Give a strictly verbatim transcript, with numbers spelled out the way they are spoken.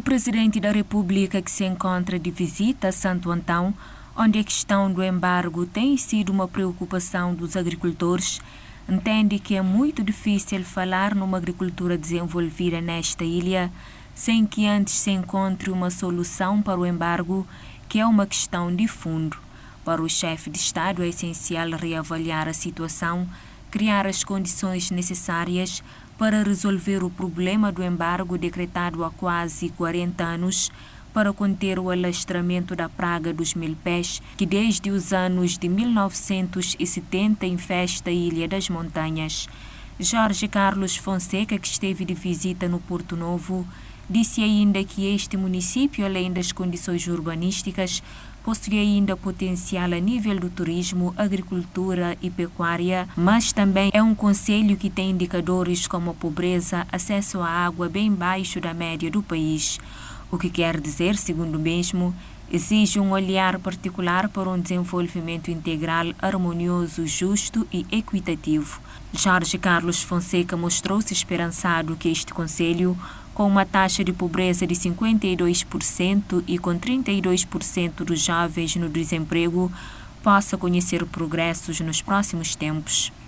O presidente da República, que se encontra de visita a Santo Antão, onde a questão do embargo tem sido uma preocupação dos agricultores, entende que é muito difícil falar numa agricultura desenvolvida nesta ilha sem que antes se encontre uma solução para o embargo, que é uma questão de fundo. Para o chefe de Estado é essencial reavaliar a situação, criar as condições necessárias para resolver o problema do embargo decretado há quase quarenta anos, para conter o alastramento da praga dos milpés, que desde os anos de mil novecentos e setenta infesta a Ilha das Montanhas. Jorge Carlos Fonseca, que esteve de visita no Porto Novo, disse ainda que este município, além das condições urbanísticas, possui ainda potencial a nível do turismo, agricultura e pecuária, mas também é um concelho que tem indicadores como a pobreza, acesso à água bem baixo da média do país. O que quer dizer, segundo o mesmo, exige um olhar particular para um desenvolvimento integral, harmonioso, justo e equitativo. Jorge Carlos Fonseca mostrou-se esperançado que este concelho, com uma taxa de pobreza de cinquenta e dois por cento e com trinta e dois por cento dos jovens no desemprego, possa conhecer progressos nos próximos tempos.